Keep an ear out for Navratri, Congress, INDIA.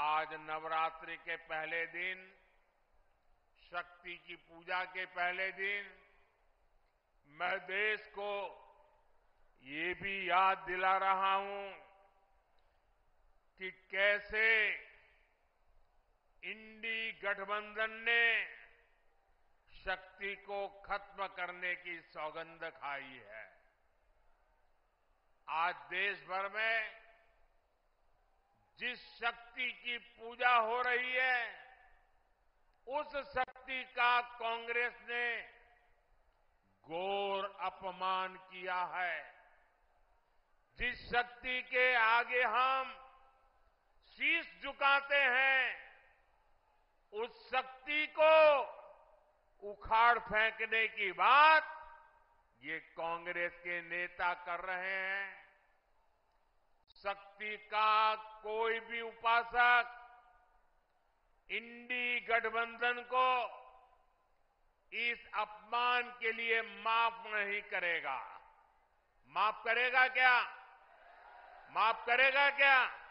आज नवरात्रि के पहले दिन, शक्ति की पूजा के पहले दिन मैं देश को ये भी याद दिला रहा हूं कि कैसे इंडी गठबंधन ने शक्ति को खत्म करने की सौगंध खाई है। आज देश भर में जिस शक्ति की पूजा हो रही है, उस शक्ति का कांग्रेस ने घोर अपमान किया है। जिस शक्ति के आगे हम शीश झुकाते हैं, उस शक्ति को उखाड़ फेंकने की बात ये कांग्रेस के नेता कर रहे हैं। शक्ति का कोई भी उपासक इंडी गठबंधन को इस अपमान के लिए माफ नहीं करेगा। माफ करेगा क्या? माफ करेगा क्या?